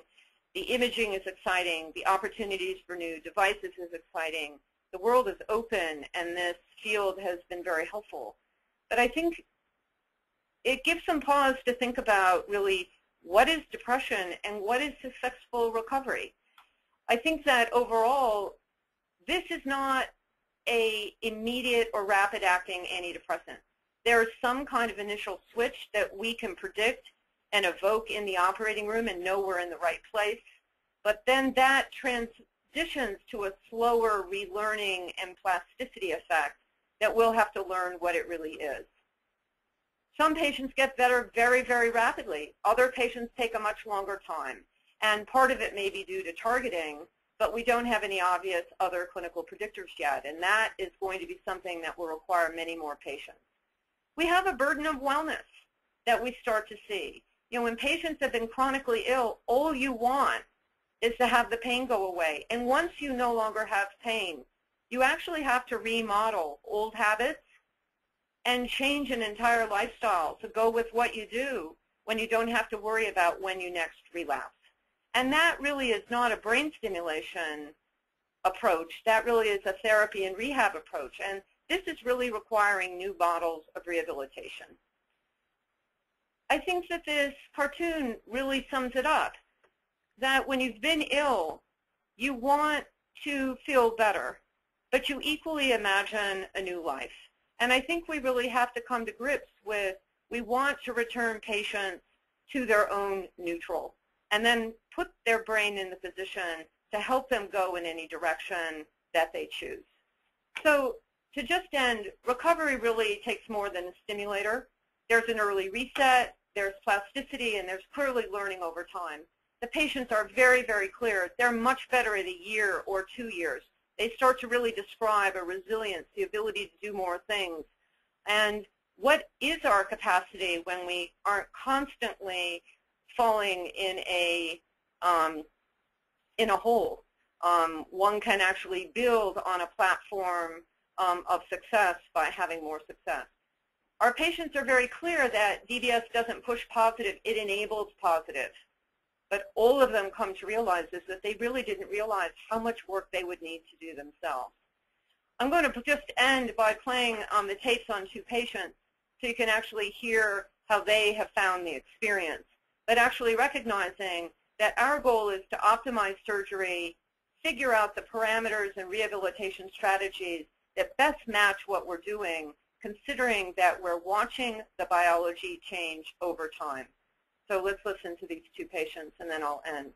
The imaging is exciting. The opportunities for new devices is exciting. The world is open, and this field has been very helpful. But I think it gives some pause to think about really what is depression and what is successful recovery. I think that overall, this is not an immediate or rapid acting antidepressant. There is some kind of initial switch that we can predict and evoke in the operating room and know we're in the right place. But then that transitions to a slower relearning and plasticity effect that we'll have to learn what it really is. Some patients get better very, very rapidly. Other patients take a much longer time. And part of it may be due to targeting, but we don't have any obvious other clinical predictors yet. And that is going to be something that will require many more patients. We have a burden of wellness that we start to see. You know, when patients have been chronically ill, all you want is to have the pain go away. And once you no longer have pain, you actually have to remodel old habits and change an entire lifestyle to go with what you do when you don't have to worry about when you next relapse. And that really is not a brain stimulation approach. That really is a therapy and rehab approach. And this is really requiring new models of rehabilitation. I think that this cartoon really sums it up, that when you've been ill, you want to feel better, but you equally imagine a new life. And I think we really have to come to grips with, we want to return patients to their own neutral and then put their brain in the position to help them go in any direction that they choose. So to just end, recovery really takes more than a stimulator. There's an early reset, there's plasticity, and there's clearly learning over time. The patients are very, very clear. They're much better at a year or 2 years. They start to really describe a resilience, the ability to do more things. And what is our capacity when we aren't constantly falling in a hole? One can actually build on a platform of success by having more success. Our patients are very clear that DBS doesn't push positive, it enables positive. But all of them come to realize is that they really didn't realize how much work they would need to do themselves. I'm going to just end by playing the tapes on two patients so you can actually hear how they have found the experience, but actually recognizing that our goal is to optimize surgery, figure out the parameters and rehabilitation strategies that best match what we're doing, considering that we're watching the biology change over time. So let's listen to these two patients, and then I'll end.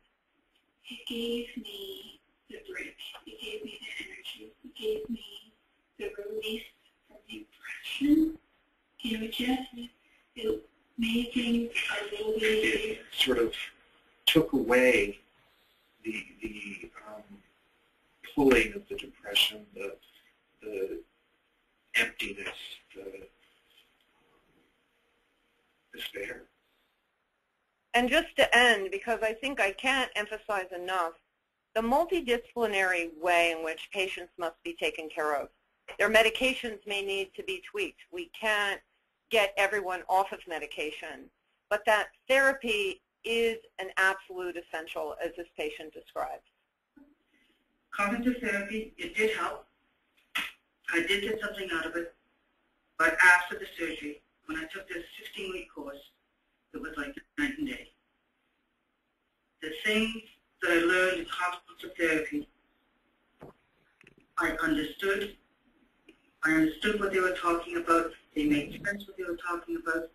It gave me the break. It gave me the energy. It gave me the release from the impression. You know, just made things a little bit easier. It sort of took away the pulling of the depression, the emptiness, the despair. And just to end, because I think I can't emphasize enough, the multidisciplinary way in which patients must be taken care of. Their medications may need to be tweaked. We can't get everyone off of medication. But that therapy is an absolute essential, as this patient describes. Cognitive therapy, it did help. I did get something out of it. But after the surgery, when I took this 16-week course, it was like night and day. The things that I learned in hospital therapy, I understood. I understood what they were talking about. They made sense what they were talking about.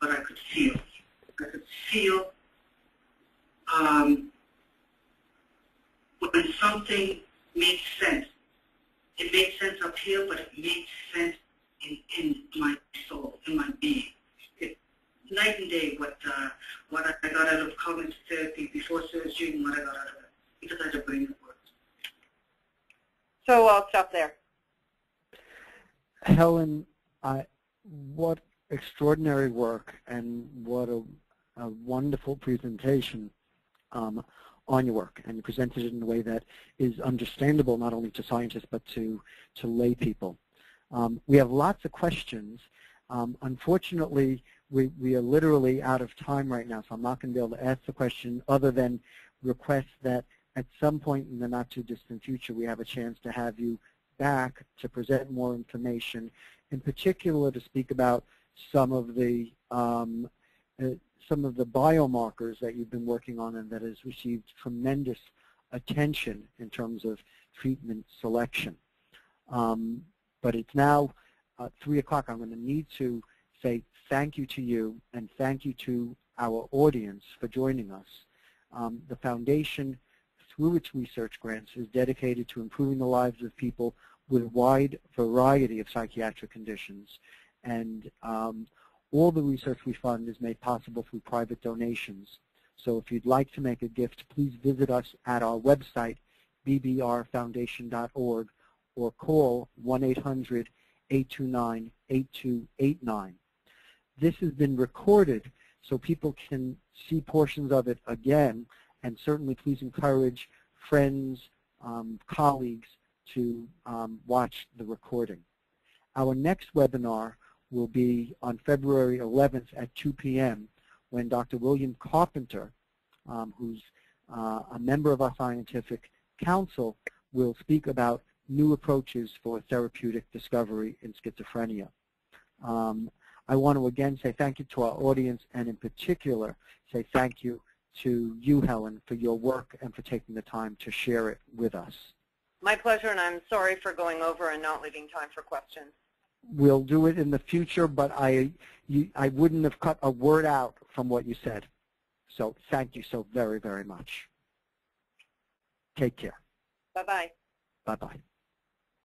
But I could feel. I could feel when something made sense. It made sense up here, but it made sense in my soul, in my being. Night and day what I got out of cognitive therapy before surgery and what I got out of it, because I had a brain that worked. So I'll stop there. Helen, what extraordinary work and what a wonderful presentation on your work. And you presented it in a way that is understandable not only to scientists but to lay people. We have lots of questions. Unfortunately, we are literally out of time right now, so I'm not going to be able to ask the question other than request that at some point in the not-too-distant future we have a chance to have you back to present more information, in particular to speak about some of the biomarkers that you've been working on and that has received tremendous attention in terms of treatment selection. But it's now 3 o'clock. I'm going to need to say thank you to you and thank you to our audience for joining us. The foundation, through its research grants, is dedicated to improving the lives of people with a wide variety of psychiatric conditions. And all the research we fund is made possible through private donations. So if you'd like to make a gift, please visit us at our website, bbrfoundation.org, or call 1-800-829-8289. This has been recorded so people can see portions of it again, and certainly please encourage friends, colleagues to watch the recording. Our next webinar will be on February 11th at 2 p.m. when Dr. William Carpenter, who's a member of our scientific council, will speak about new approaches for therapeutic discovery in schizophrenia. I want to again say thank you to our audience, and in particular say thank you to you, Helen, for your work and for taking the time to share it with us. My pleasure, and I'm sorry for going over and not leaving time for questions. We'll do it in the future, but I wouldn't have cut a word out from what you said. So thank you so very, very much. Take care. Bye-bye. Bye-bye.